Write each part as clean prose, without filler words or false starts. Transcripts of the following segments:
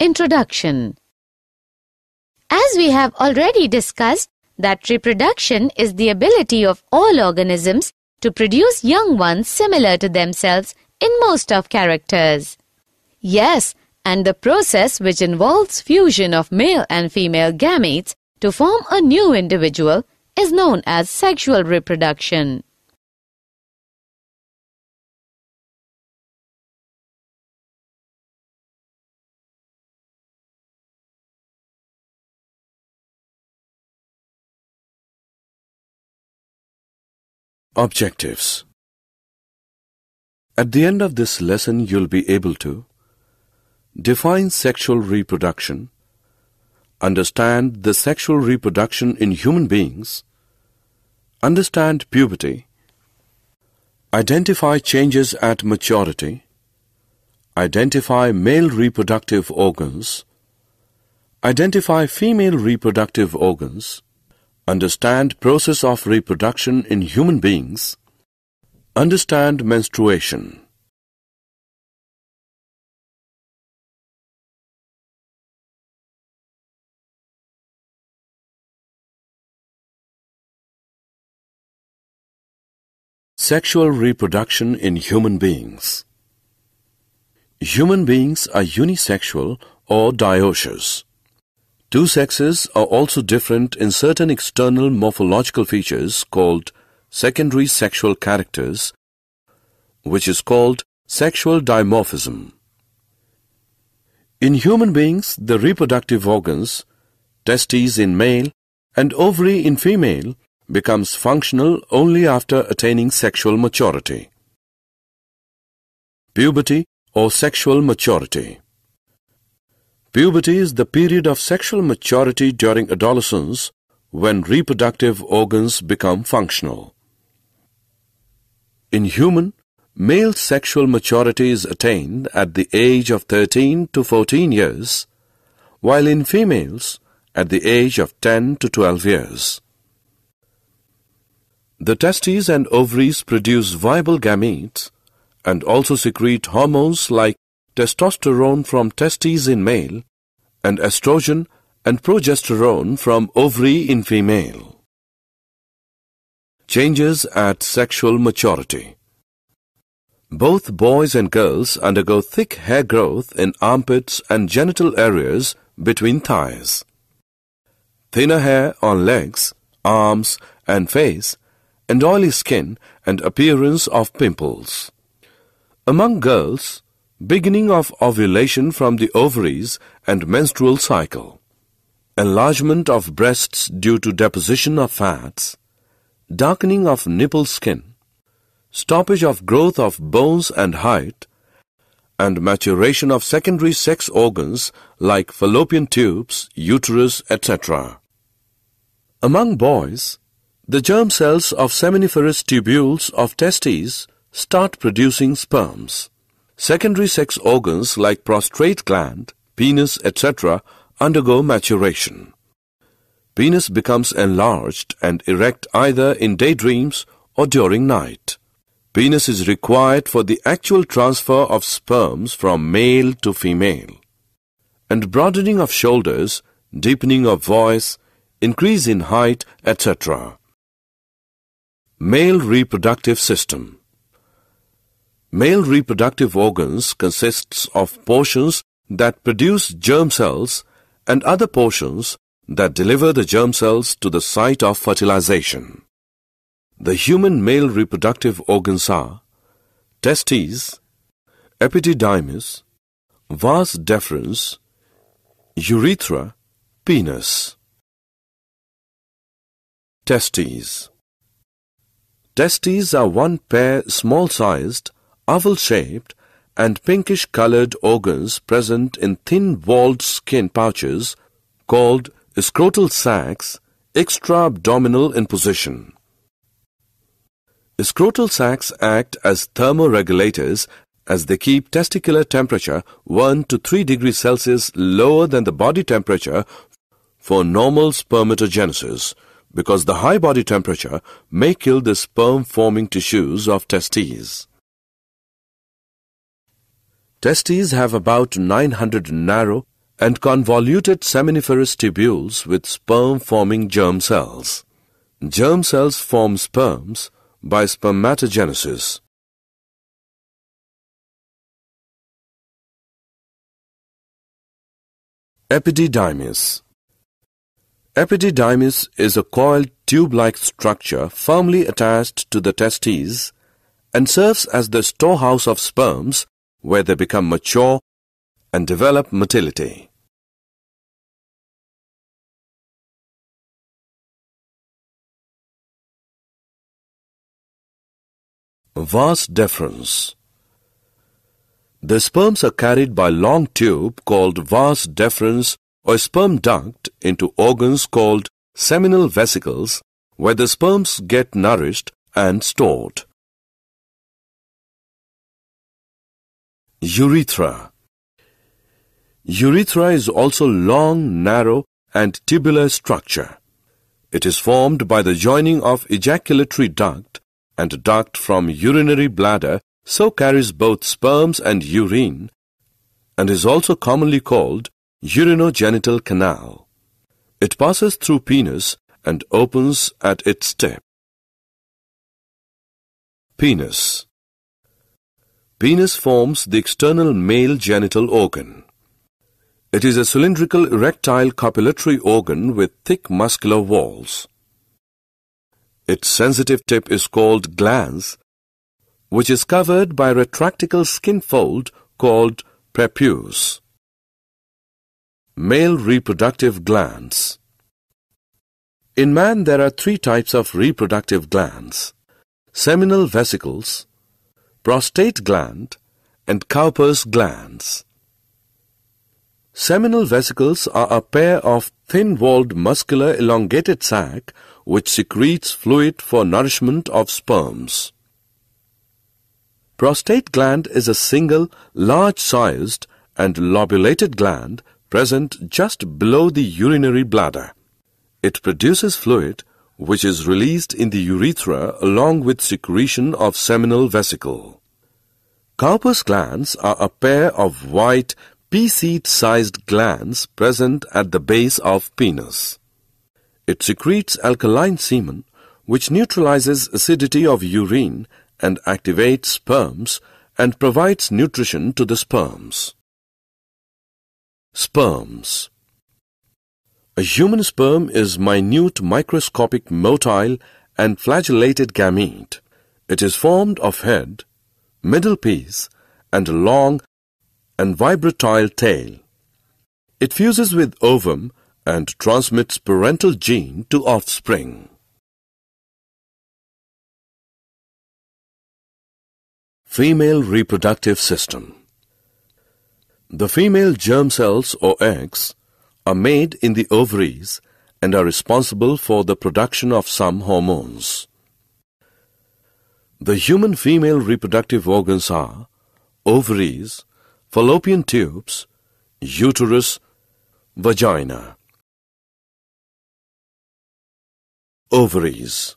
Introduction. As we have already discussed that reproduction is the ability of all organisms to produce young ones similar to themselves in most of characters. Yes, and the process which involves fusion of male and female gametes to form a new individual is known as sexual reproduction. Objectives. At the end of this lesson, you'll be able to define sexual reproduction, understand the sexual reproduction in human beings, understand puberty, identify changes at maturity, identify male reproductive organs, identify female reproductive organs, understand process of reproduction in human beings, understand menstruation. Sexual reproduction in human beings. Human beings are unisexual or dioecious. Two sexes are also different in certain external morphological features called secondary sexual characters, which is called sexual dimorphism. In human beings, the reproductive organs, testes in male and ovary in female, becomes functional only after attaining sexual maturity. Puberty or sexual maturity. Puberty is the period of sexual maturity during adolescence when reproductive organs become functional. In human, male sexual maturity is attained at the age of 13 to 14 years, while in females at the age of 10 to 12 years. The testes and ovaries produce viable gametes and also secrete hormones like testosterone from testes in male and estrogen and progesterone from ovary in female. Changes at sexual maturity. Both boys and girls undergo thick hair growth in armpits and genital areas between thighs. Thinner hair on legs, arms and face, and oily skin and appearance of pimples. Among girls, beginning of ovulation from the ovaries and menstrual cycle, enlargement of breasts due to deposition of fats, darkening of nipple skin, stoppage of growth of bones and height, and maturation of secondary sex organs like fallopian tubes, uterus, etc. Among boys, the germ cells of seminiferous tubules of testes start producing sperms. Secondary sex organs like prostate gland, penis, etc. undergo maturation. Penis becomes enlarged and erect either in daydreams or during night. Penis is required for the actual transfer of sperms from male to female. And broadening of shoulders, deepening of voice, increase in height, etc. Male reproductive system. Male reproductive organs consists of portions that produce germ cells and other portions that deliver the germ cells to the site of fertilization. The human male reproductive organs are testes, epididymis, vas deferens, urethra, penis. Testes. Testes are one pair small-sized, oval-shaped and pinkish-colored organs present in thin-walled skin pouches called scrotal sacs, extra-abdominal in position. Scrotal sacs act as thermoregulators as they keep testicular temperature 1 to 3 degrees Celsius lower than the body temperature for normal spermatogenesis, because the high body temperature may kill the sperm-forming tissues of testes. Testes have about 900 narrow and convoluted seminiferous tubules with sperm-forming germ cells. Germ cells form sperms by spermatogenesis. Epididymis. Epididymis is a coiled tube-like structure firmly attached to the testes and serves as the storehouse of sperms where they become mature and develop motility. Vas deferens. The sperms are carried by a long tube called vas deferens or sperm duct into organs called seminal vesicles where the sperms get nourished and stored. Urethra. Urethra is also long, narrow and tubular structure. It is formed by the joining of ejaculatory duct and a duct from urinary bladder, so carries both sperms and urine, and is also commonly called urinogenital canal. It passes through penis and opens at its tip. Penis. Penis forms the external male genital organ. It is a cylindrical erectile copulatory organ with thick muscular walls. Its sensitive tip is called glans, which is covered by a retractile skin fold called prepuce. Male reproductive glands. In man, there are three types of reproductive glands: seminal vesicles, prostate gland, and Cowper's glands. Seminal vesicles are a pair of thin-walled muscular elongated sac which secretes fluid for nourishment of sperms. Prostate gland is a single, large-sized and lobulated gland present just below the urinary bladder. It produces fluid which is released in the urethra along with secretion of seminal vesicle. Cowper's glands are a pair of white, pea-seed-sized glands present at the base of penis. It secretes alkaline semen which neutralizes acidity of urine and activates sperms and provides nutrition to the sperms. Sperms. A human sperm is minute microscopic motile and flagellated gamete. It is formed of head, middle piece and a long and vibratile tail. It fuses with ovum and transmits parental gene to offspring. Female reproductive system. The female germ cells or eggs are made in the ovaries and are responsible for the production of some hormones. The human female reproductive organs are ovaries, fallopian tubes, uterus, vagina. Ovaries.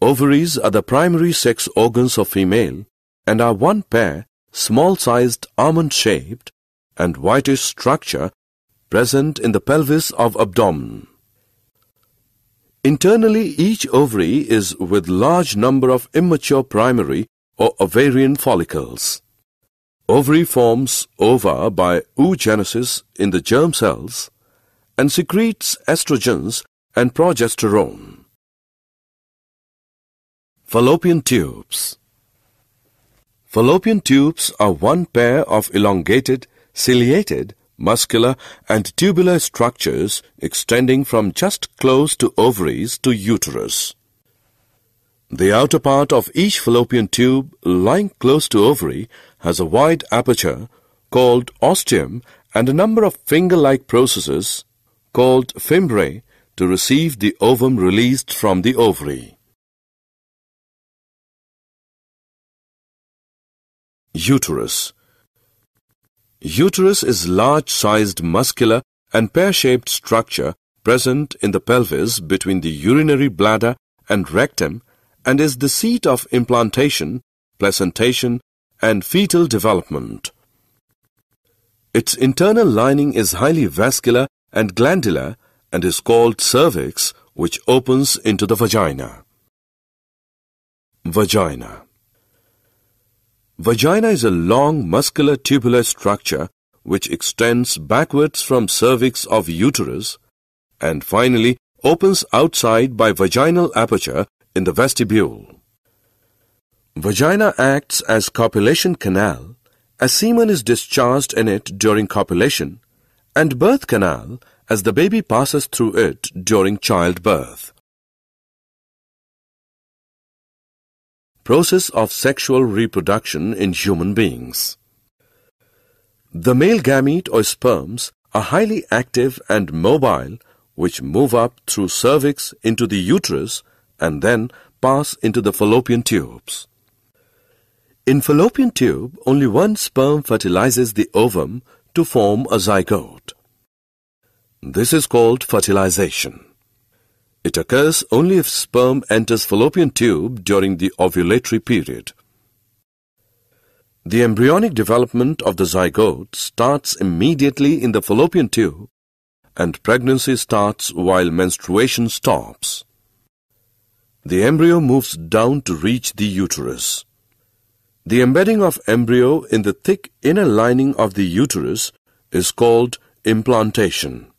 Ovaries are the primary sex organs of female and are one pair, small-sized almond-shaped and whitish structure present in the pelvis of abdomen. Internally, each ovary is with large number of immature primary or ovarian follicles. Ovary forms ova by oogenesis in the germ cells and secretes estrogens and progesterone. Fallopian tubes. Fallopian tubes are one pair of elongated, ciliated, muscular and tubular structures extending from just close to ovaries to uterus. The outer part of each fallopian tube lying close to ovary has a wide aperture called ostium and a number of finger-like processes called fimbriae to receive the ovum released from the ovary. Uterus. Uterus is large-sized muscular and pear-shaped structure present in the pelvis between the urinary bladder and rectum and is the seat of implantation, placentation and fetal development. Its internal lining is highly vascular and glandular and is called cervix, which opens into the vagina. Vagina. Vagina is a long muscular tubular structure which extends backwards from cervix of uterus and finally opens outside by vaginal aperture in the vestibule. Vagina acts as copulation canal, as semen is discharged in it during copulation, and birth canal as the baby passes through it during childbirth. Process of sexual reproduction in human beings. The male gamete or sperms are highly active and mobile, which move up through cervix into the uterus and then pass into the fallopian tubes. In fallopian tube, only one sperm fertilizes the ovum to form a zygote. This is called fertilization. It occurs only if sperm enters fallopian tube during the ovulatory period. The embryonic development of the zygote starts immediately in the fallopian tube, and pregnancy starts while menstruation stops. The embryo moves down to reach the uterus. The embedding of embryo in the thick inner lining of the uterus is called implantation.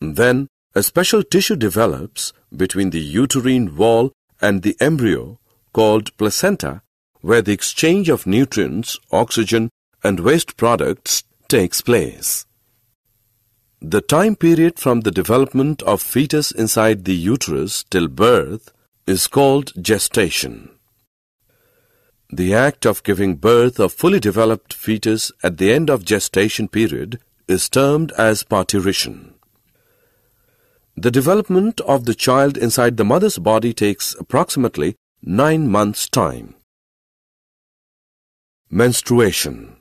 Then a special tissue develops between the uterine wall and the embryo called placenta, where the exchange of nutrients, oxygen and waste products takes place. The time period from the development of fetus inside the uterus till birth is called gestation. The act of giving birth of fully developed fetus at the end of gestation period is termed as parturition. The development of the child inside the mother's body takes approximately 9 months' time. Menstruation.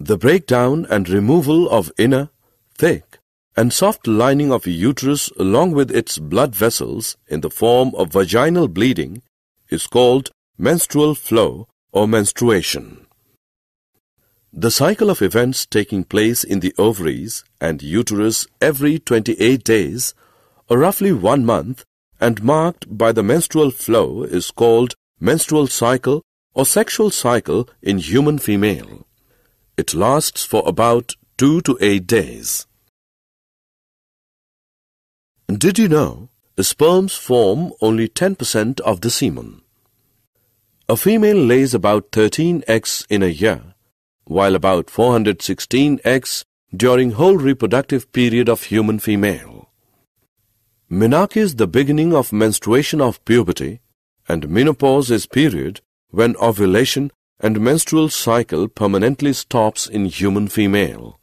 The breakdown and removal of inner, thick and soft lining of uterus along with its blood vessels in the form of vaginal bleeding is called menstrual flow or menstruation. The cycle of events taking place in the ovaries and uterus every 28 days or roughly 1 month and marked by the menstrual flow is called menstrual cycle or sexual cycle in human female. It lasts for about 2 to 8 days. Did you know the sperms form only 10% of the semen? A female lays about 13 eggs in a year, while about 416 eggs during whole reproductive period of human female. Menarche is the beginning of menstruation of puberty, and menopause is period when ovulation and menstrual cycle permanently stops in human female.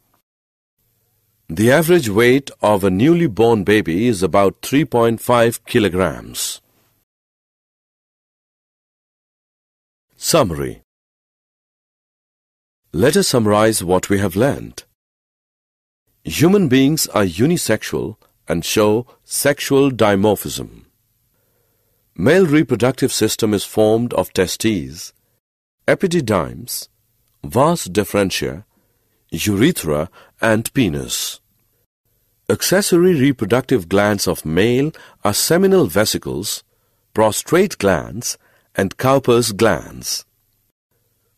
The average weight of a newly born baby is about 3.5 kilograms. Summary. Let us summarize what we have learned. Human beings are unisexual and show sexual dimorphism. Male reproductive system is formed of testes, epididymes, vas deferens, urethra and penis. Accessory reproductive glands of male are seminal vesicles, prostrate glands, and Cowper's glands.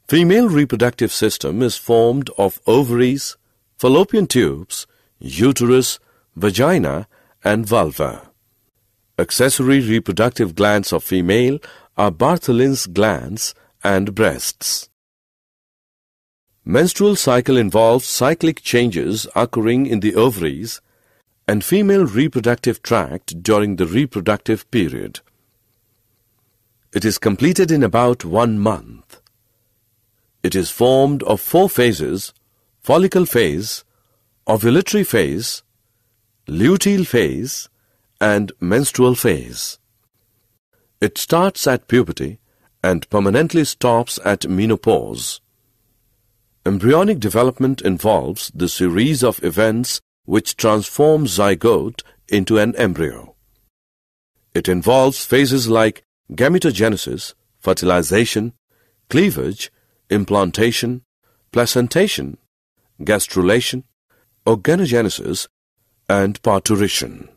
Female reproductive system is formed of ovaries, fallopian tubes, uterus, vagina and vulva. Accessory reproductive glands of female are Bartholin's glands and breasts. Menstrual cycle involves cyclic changes occurring in the ovaries and female reproductive tract during the reproductive period. It is completed in about 1 month. It is formed of 4 phases, follicle phase, ovulatory phase, luteal phase, and menstrual phase. It starts at puberty and permanently stops at menopause. Embryonic development involves the series of events which transform zygote into an embryo. It involves phases like gametogenesis, fertilization, cleavage, implantation, placentation, gastrulation, organogenesis, and parturition.